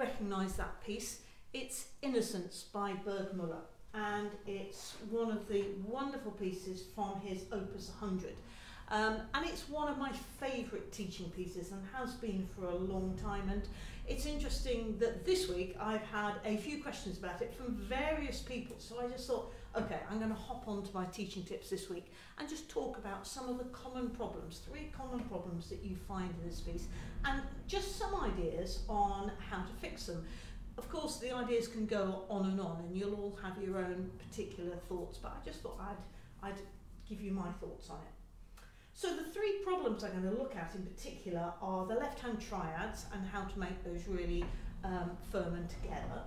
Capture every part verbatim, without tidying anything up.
recognise that piece. It's Innocence by Burgmüller, and it's one of the wonderful pieces from his opus one hundred. Um, and it's one of my favourite teaching pieces and has been for a long time, and it's interesting that this week I've had a few questions about it from various people, so I just thought, okay, I'm going to hop on to my teaching tips this week and just talk about some of the common problems, three common problems that you find in this piece, and just some ideas on how to fix them. Of course, the ideas can go on and on, and you'll all have your own particular thoughts, but I just thought I'd, I'd give you my thoughts on it. So the three problems I'm going to look at in particular are the left-hand triads and how to make those really um, firm and together,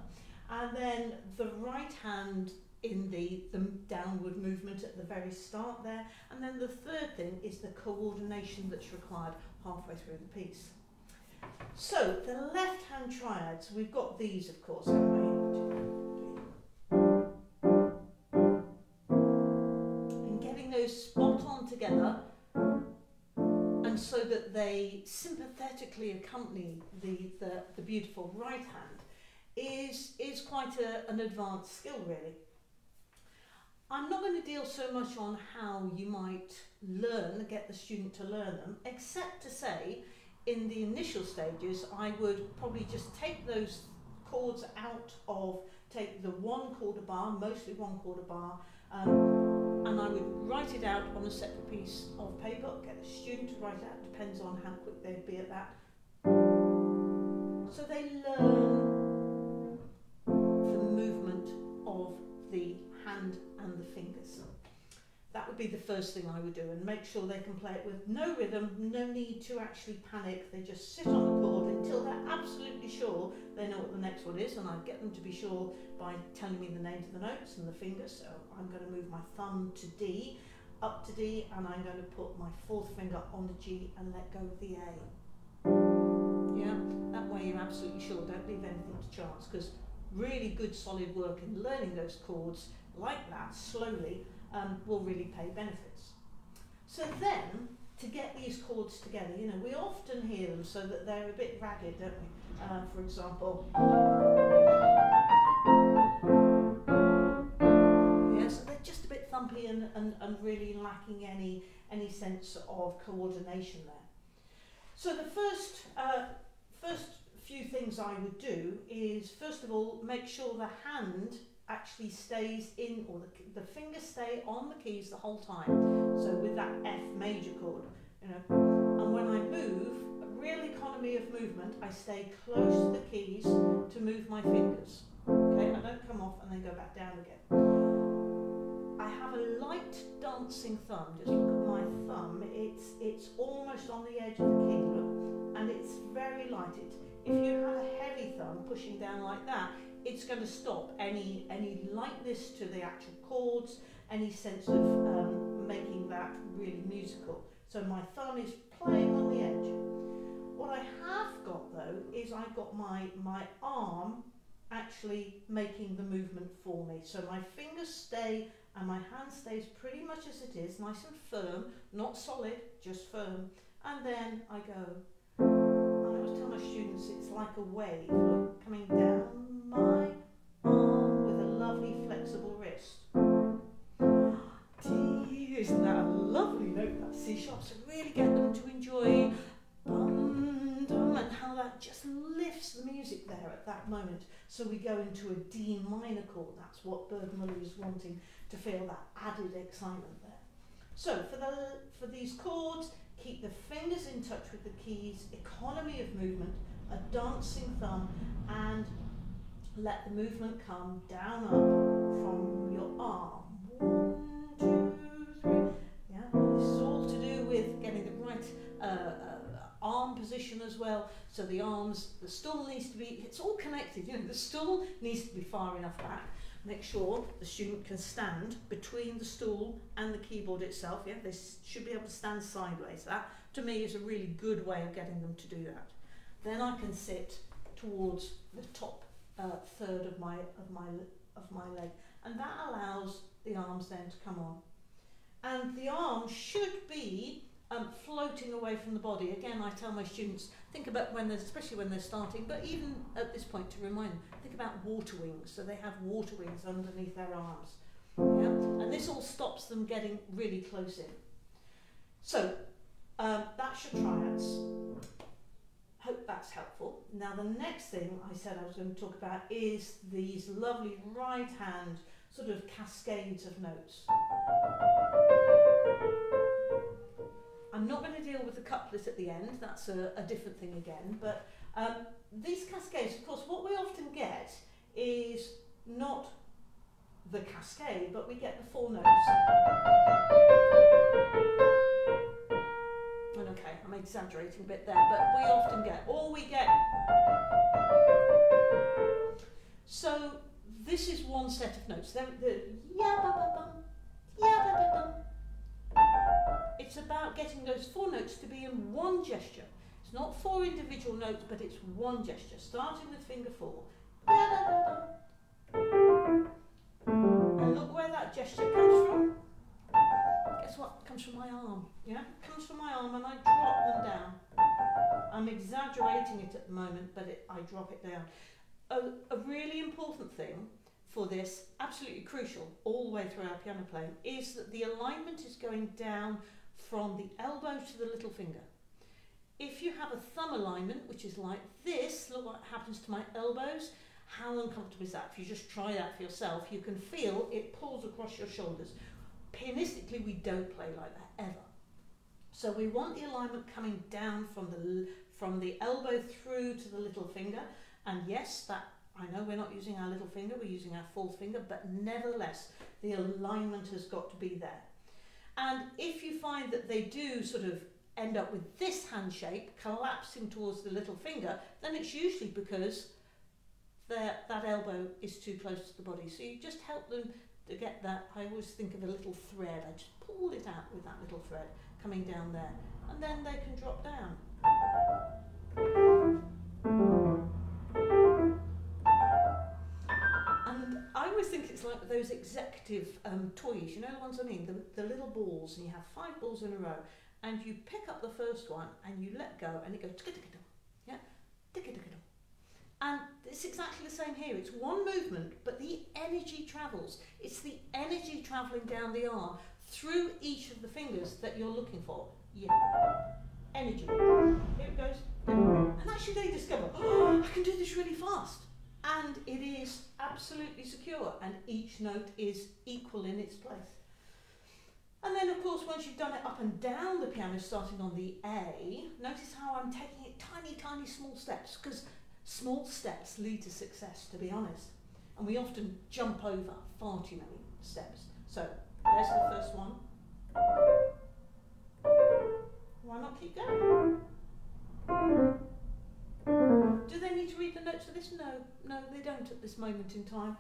and then the right hand in the, the downward movement at the very start there, and then the third thing is the coordination that's required halfway through the piece. So the left-hand triads, we've got these of course, and getting those spot on together, and so that they sympathetically accompany the, the, the beautiful right hand is, is quite a, an advanced skill really. I'm not going to deal so much on how you might learn, get the student to learn them, except to say in the initial stages I would probably just take those chords out of, take the one quarter bar, mostly one quarter bar, um, and I would write it out on a separate piece of paper, get a student to write it out, depends on how quick they'd be at that. So they learn the movement of the hand and the fingers. That would be the first thing I would do, and make sure they can play it with no rhythm, no need to actually panic, they just sit on the chord until they're absolutely sure they know what the next one is, and I'd get them to be sure by telling me the names of the notes and the fingers. So I'm going to move my thumb to D, up to D, and I'm going to put my fourth finger on the G and let go of the A. Yeah, that way you're absolutely sure, don't leave anything to chance, because really good solid work in learning those chords like that slowly Um, will really pay benefits. So then, to get these chords together, you know, we often hear them so that they're a bit ragged, don't we? Uh, for example, yeah, so they're just a bit thumpy and, and, and really lacking any, any sense of coordination there. So the first, uh, first few things I would do is, first of all, make sure the hand actually stays in, or the, the fingers stay on the keys the whole time. So with that F major chord, you know, and when I move, a real economy of movement, I stay close to the keys to move my fingers. Okay, I don't come off and then go back down again. I have a light dancing thumb. Just look at my thumb. It's it's almost on the edge of the key, look, and it's very light. It, if you have a heavy thumb pushing down like that, it's going to stop any any lightness to the actual chords, any sense of um, making that really musical. So my thumb is playing on the edge. What I have got though is I've got my, my arm actually making the movement for me. So my fingers stay and my hand stays pretty much as it is, nice and firm, not solid, just firm. And then I go, and I always tell my students it's like a wave, look, coming down my arm with a lovely flexible wrist. D, isn't that a lovely note, that C sharp? So really get them to enjoy bum, dum, and how that just lifts the music there at that moment. So we go into a D minor chord. That's what Burgmüller is wanting, to feel that added excitement there. So for, the, for these chords, keep the fingers in touch with the keys, economy of movement, a dancing thumb, and let the movement come down, up from your arm. One, two, three. Yeah, this is all to do with getting the right uh, uh, arm position as well. So the arms, the stool needs to be, it's all connected, you know, the stool needs to be far enough back. Make sure the student can stand between the stool and the keyboard itself. Yeah, they should be able to stand sideways. That, to me, is a really good way of getting them to do that. Then I can sit towards the top Uh, third of my of my of my leg, and that allows the arms then to come on, and the arm should be um, floating away from the body. Again, I tell my students, think about when they're, especially when they're starting, but even at this point to remind them, think about water wings. So they have water wings underneath their arms. Yeah? And this all stops them getting really close in. So um, that's your triads. Hope that's helpful. Now the next thing I said I was going to talk about is these lovely right hand sort of cascades of notes. I'm not going to deal with the couplet at the end, that's a, a different thing again, but um, these cascades, of course, what we often get is not the cascade, but we get the four notes. And okay, I'm exaggerating a bit there, but we often get, or we get. So this is one set of notes. They're, they're, it's about getting those four notes to be in one gesture. It's not four individual notes, but it's one gesture, starting with finger four. And look where that gesture comes from. Guess what? Comes from my arm. Yeah, it comes from my arm, and I drop them down. I'm exaggerating it at the moment, but it, I drop it down. A, a really important thing for this, absolutely crucial, all the way through our piano playing, is that the alignment is going down from the elbow to the little finger. If you have a thumb alignment, which is like this, look what happens to my elbows. How uncomfortable is that? If you just try that for yourself, you can feel it pulls across your shoulders. Pianistically, we don't play like that ever. So we want the alignment coming down from the from the elbow through to the little finger. And yes, that I know we're not using our little finger, we're using our full finger, but nevertheless, the alignment has got to be there. And if you find that they do sort of end up with this hand shape collapsing towards the little finger, then it's usually because that elbow is too close to the body. So you just help them to get that. I always think of a little thread. I just pull it out with that little thread coming down there, and then they can drop down. And I always think it's like those executive um, toys, you know the ones I mean, the, the little balls, and you have five balls in a row, and you pick up the first one and you let go, and it goes ticka-ticka-dum, yeah, ticka-ticka-dum. And it's exactly the same here. It's one movement, but the energy travels. It's the energy travelling down the arm through each of the fingers that you're looking for. Yeah. Energy. Here it goes. And actually they discover, oh, I can do this really fast. And it is absolutely secure, and each note is equal in its place. And then, of course, once you've done it up and down the piano, starting on the A, notice how I'm taking it tiny, tiny, small steps, because small steps lead to success, to be honest. And we often jump over far too many steps. So there's the first one. Why not keep going? Do they need to read the notes for this? No, no, they don't at this moment in time.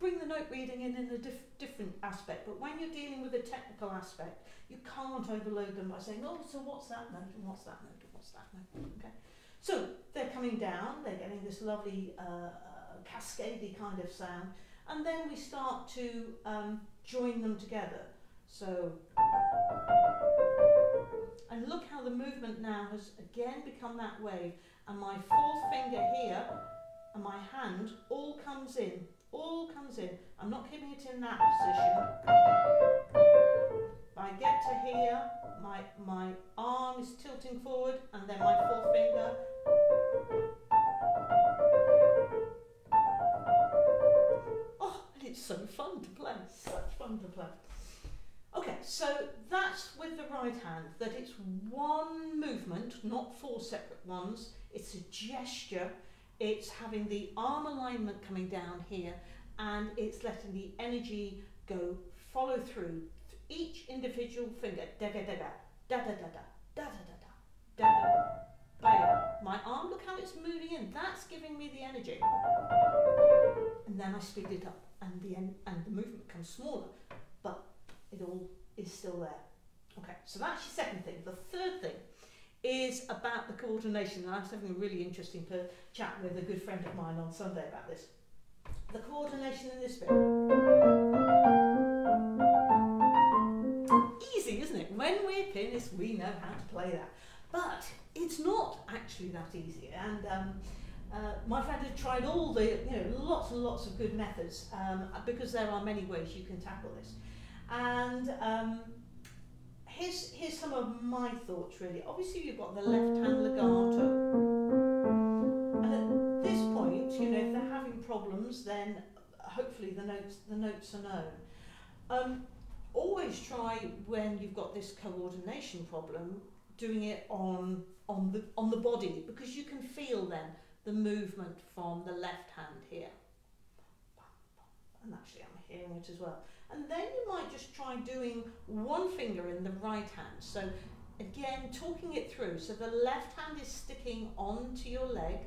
Bring the note reading in in a diff different aspect, but when you're dealing with a technical aspect, you can't overload them by saying, oh, so what's that note, and what's that note, and what's that note, okay? So they're coming down, they're getting this lovely uh, cascadey kind of sound, and then we start to um, join them together. So, and look how the movement now has again become that wave, and my fourth finger here and my hand all comes in, all comes in. I'm not keeping it in that position. I get to here, my, my arm is tilting forward, and then my fourth finger. Oh, and it's so fun to play, such fun to play. Okay, so that's with the right hand, that it's one movement, not four separate ones. It's a gesture, it's having the arm alignment coming down here, and it's letting the energy go, follow through each individual finger. Da da da da, da da da da, da da da da, da da. My arm, look how it's moving in, that's giving me the energy. And then I speed it up, and the, end, and the movement becomes smaller, but it all is still there. Okay, so that's your second thing. The third thing is about the coordination, and I was having a really interesting chat with a good friend of mine on Sunday about this. The coordination in this bit. Isn't it? When we're goodness we know how to play that. But it's not actually that easy. And um, uh, my friend had tried all the, you know, lots and lots of good methods, um, because there are many ways you can tackle this. And um, here's, here's some of my thoughts really. Obviously you've got the left hand legato. And at this point, you know, if they're having problems, then hopefully the notes, the notes are known. Um, always try, when you've got this coordination problem, doing it on, on, the, on the body, because you can feel then the movement from the left hand here. And actually I'm hearing it as well. And then you might just try doing one finger in the right hand. So again, talking it through. So the left hand is sticking onto your leg.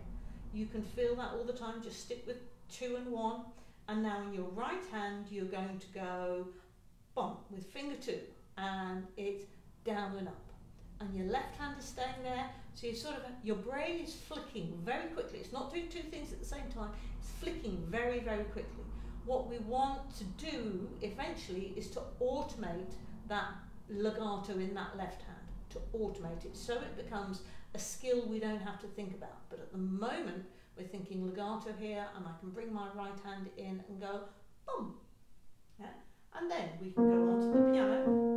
You can feel that all the time. Just stick with two and one. And now in your right hand, you're going to go bump with finger two, and it's down and up. And your left hand is staying there, so you sort of, your brain is flicking very quickly. It's not doing two things at the same time, it's flicking very, very quickly. What we want to do eventually is to automate that legato in that left hand, to automate it, so it becomes a skill we don't have to think about. But at the moment, we're thinking legato here, and I can bring my right hand in and go boom. Yeah? And then we can go on to the piano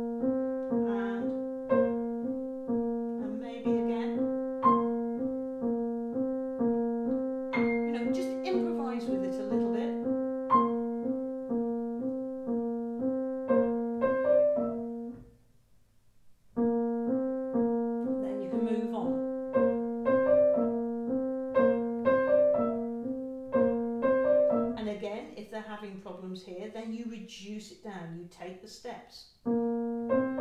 and here, then you reduce it down, you take the steps. Down,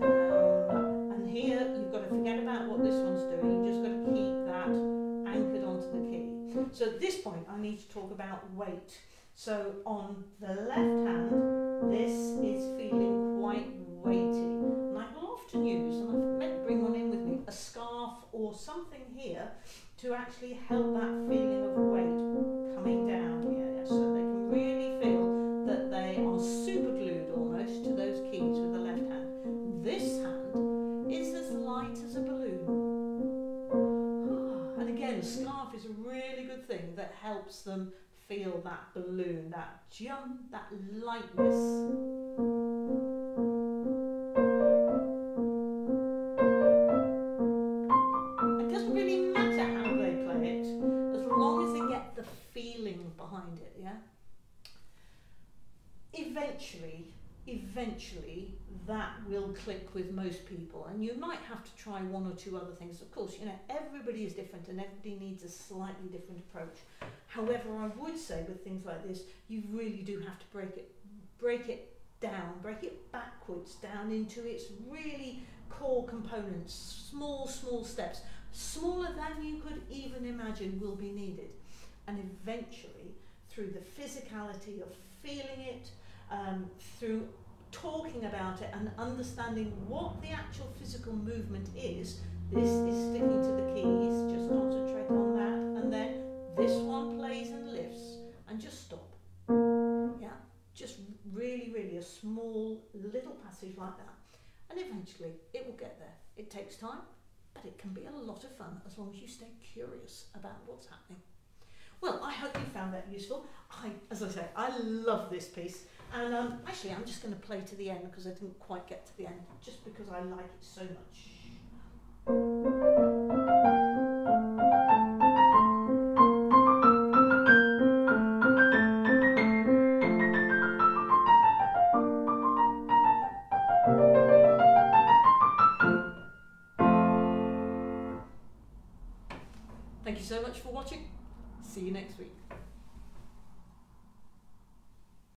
up. And here you've got to forget about what this one's doing, you just got to keep that anchored onto the key. So at this point I need to talk about weight. So on the left hand, this is feeling quite weighty. And I will often use, and I've meant to bring one in with me, a scarf or something here to actually help that feeling of weight. Coming down here, so they can really feel that they are super glued almost to those keys with the left hand. This hand is as light as a balloon. And again, a scarf is a really good thing that helps them feel that balloon, that jump, that lightness. Eventually, eventually that will click with most people, and you might have to try one or two other things. Of course, you know, everybody is different and everybody needs a slightly different approach. However, I would say with things like this, you really do have to break it, break it down, break it backwards down into its really core components. Small, small steps, smaller than you could even imagine will be needed. And eventually, through the physicality of feeling it, Um, through talking about it and understanding what the actual physical movement is. This is sticking to the keys, just concentrate on that, and then this one plays and lifts, and just stop. Yeah, just really, really a small little passage like that, and eventually it will get there. It takes time, but it can be a lot of fun as long as you stay curious about what's happening. Well, I hope you found that useful. I, as I say, I love this piece. And um, actually, I'm just going to play to the end because I didn't quite get to the end, just because I like it so much. Thank you so much for watching. See you next week.